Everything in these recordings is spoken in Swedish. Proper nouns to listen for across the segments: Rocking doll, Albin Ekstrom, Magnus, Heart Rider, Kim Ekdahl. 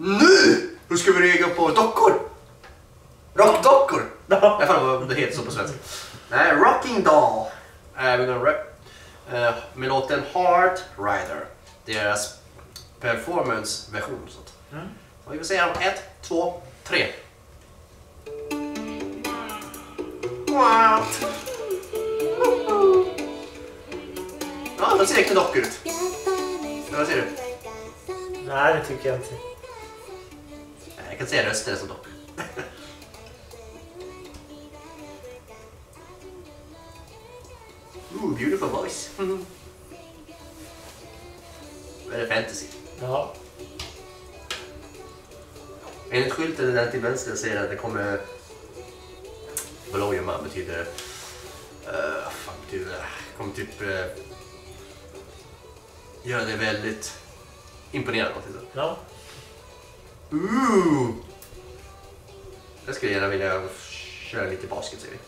Nu! Hur ska vi reagera på dockor? Rockdockor? Jag fattar inte vad det heter så på svenska. Nej, Rocking Doll. Med låten Heart Rider. Deras performance-version. Och vi vill säga 1, 2, 3. What? Ja, de ser riktigt dockor ut. Vad ser du? Nej, det tycker jag inte. Jag kan säga röster som dockor. Ooh, beautiful voice. Very fantasy. Ja. Enligt skylten där till vänster säger att det kommer... Below your mom betyder... fan betyder det? Kommer typ... gör det väldigt imponerande. Ja. Ooh! Jag skulle gärna vilja köra lite basket, säger vi.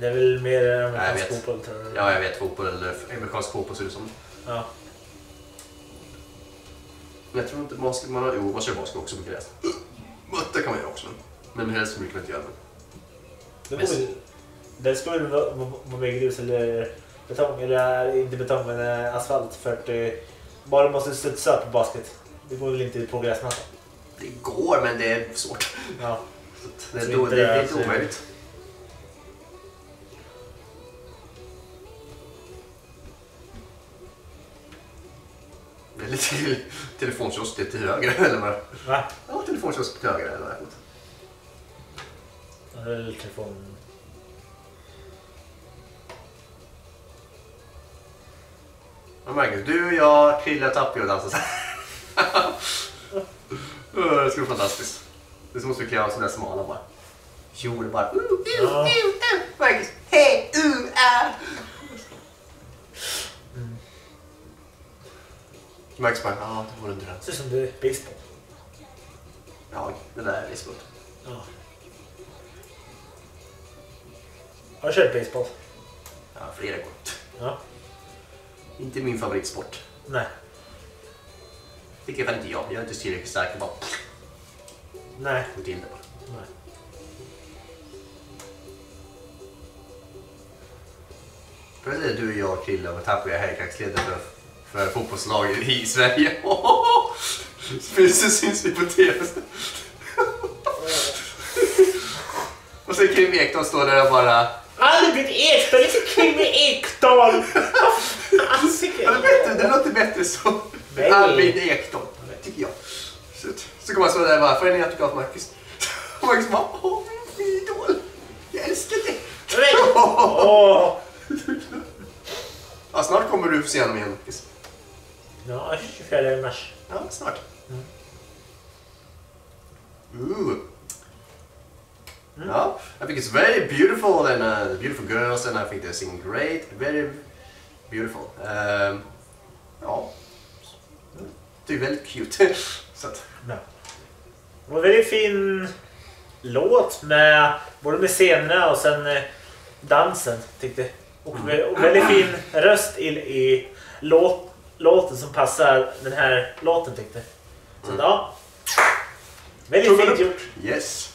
Det är väl mer amerikansk fotboll, tror jag. Ja, jag vet. Fotboll eller amerikansk fotboll ser det som. Ja. Men jag tror inte basket man har... Jo, man kör basket också på gräs. Det kan man göra också, men helst brukar man inte göra det. Det ska väl vara med grus eller betong, eller inte betong men asfalt, för att bara måste studsa på basket. Det går väl inte på gräsmattan? Det går, men det är svårt. Ja. Det är inte omöjligt. Det är lite telefonkiosk till höger, eller vad? Va? Ja, telefonkiosk till höger, eller vad? Ja, det är lite telefon... Ja, Magnus, du och jag trillar tappig och dansar så här. Det skulle vara fantastiskt. Det måste vi klä av sådana där smala bara. Kjol bara. Marcus, hej, Marcus bara, ja, det vore en dröm. Det är som du, baseball. Ja, det där är baseball. Ja. Har du kört baseball? Ja, flera gånger. Ja. Inte min favoritsport. Nej. Tycker väl inte jag. Jag är inte tillräckligt stark och bara... Nej. Gå till det bara. Nej. Precis, du och jag killar och tappar jag här i kaxleden för fotbollslaget i Sverige. Syns vi på tv. Och så Kim Ekdahl står där och bara... Albin Ekstrom, det är för Kim Ekdahl! Det låter bättre så. Albin Ekstrom, tycker jag. Så kommer man stå där och bara, för en autograf Marcus. Marcus bara, åh, min idol. Jag älskar dig. Ja, snart kommer du få se honom igen, Marcus. Ja, 24 mars. Ja, snart. Yeah, I think it's very beautiful, and the beautiful girls, and I think they sing great, very beautiful. Ja, det är väldigt cute. Så att, ja. Det var en väldigt fin låt med både med scenerna och sen dansen tyckte. Och väldigt fin röst i låten som passar den här låten tyckte. Så ja, väldigt fint gjort. Yes.